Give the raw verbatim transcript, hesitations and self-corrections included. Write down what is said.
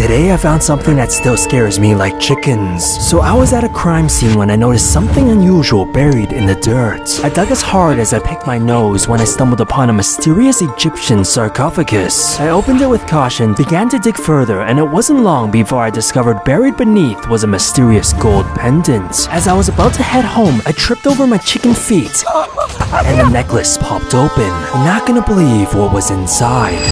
Today I found something that still scares me, like chickens. So I was at a crime scene when I noticed something unusual buried in the dirt. I dug as hard as I picked my nose when I stumbled upon a mysterious Egyptian sarcophagus. I opened it with caution, began to dig further, and it wasn't long before I discovered buried beneath was a mysterious gold pendant. As I was about to head home, I tripped over my chicken feet, and the necklace popped open. You're not gonna believe what was inside.